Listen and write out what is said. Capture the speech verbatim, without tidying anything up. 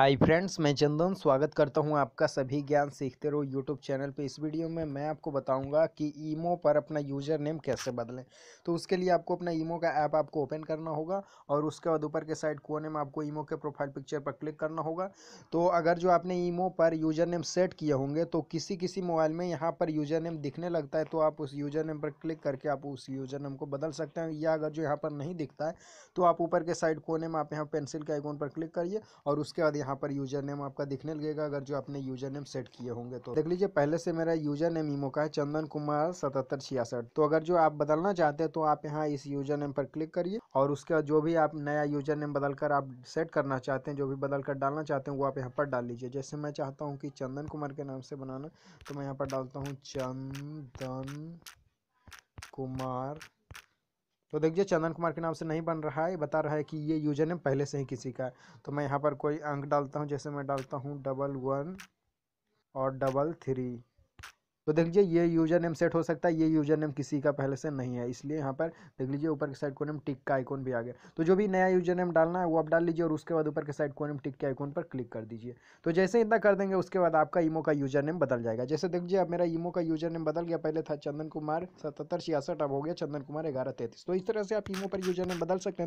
Hi friends, मैं चंदन स्वागत करता हूं आपका सभी ज्ञान सीखते रहो यूट्यूब चैनल पे। इस वीडियो में मैं आपको बताऊंगा कि ईमो पर अपना यूज़र नेम कैसे बदलें। तो उसके लिए आपको अपना ईमो का ऐप आपको ओपन करना होगा और उसके बाद ऊपर के साइड कोने में आपको ईमो के प्रोफाइल पिक्चर पर क्लिक करना होगा। तो अगर जो आपने ईमो पर यूज़र नेम सेट किए होंगे तो किसी किसी मोबाइल में यहाँ पर यूज़र नेम दिखने लगता है, तो आप उस यूज़र नेम पर क्लिक करके आप उस यूज़र नेम को बदल सकते हैं। या अगर जो यहाँ पर नहीं दिखता है तो आप ऊपर के साइड कोने में आप यहाँ पेंसिल के आइकॉन पर क्लिक करिए और उसके बाद यहाँ पर यूजर नेम आपका दिखने लगेगा, अगर जो आपने यूजर नेम सेट किए होंगे। तो देख लीजिए, पहले से मेरा यूजर नेम ईमो का है चंदन कुमार सतहत्तर छियासठ। तो अगर जो आप बदलना चाहते हैं तो आप यहाँ इस यूजर नेम पर क्लिक करिए और उसके बाद जो भी आप नया यूजर नेम बदलकर आप सेट करना चाहते हैं, जो भी बदलकर डालना चाहते हैं वो आप यहाँ पर डाल लीजिए। जैसे मैं चाहता हूँ कि चंदन कुमार के नाम से बनाना, तो मैं यहाँ पर डालता हूँ चंदन कुमार। तो देखिए, चंदन कुमार के नाम से नहीं बन रहा है, बता रहा है कि ये यूजर नेम पहले से ही किसी का है। तो मैं यहाँ पर कोई अंक डालता हूँ, जैसे मैं डालता हूँ डबल वन और डबल थ्री। तो देख लीजिए, ये यूजर नेम सेट हो सकता है, ये यूजर नेम किसी का पहले से नहीं है, इसलिए यहाँ पर देख लीजिए ऊपर के साइड कोने में टिक का आइकॉन भी आ गया। तो जो भी नया यूजर नेम डालना है वो आप डाल लीजिए और उसके बाद ऊपर के साइड कोने में टिक के आइकॉन पर क्लिक कर दीजिए। तो जैसे ही इतना कर देंगे उसके बाद आपका ईमो का यूजर नेम बदल जाएगा। जैसे देख लीजिए, अब मेरा ईमो का यूजर नेम बदल गया, पहले था चंदन कुमार सतहत्तर छियासठ, अब हो गया चंदन कुमार ग्यारह तैंतीस। तो इस तरह से आप ईमो पर यूजर नेम बदल सकते हैं।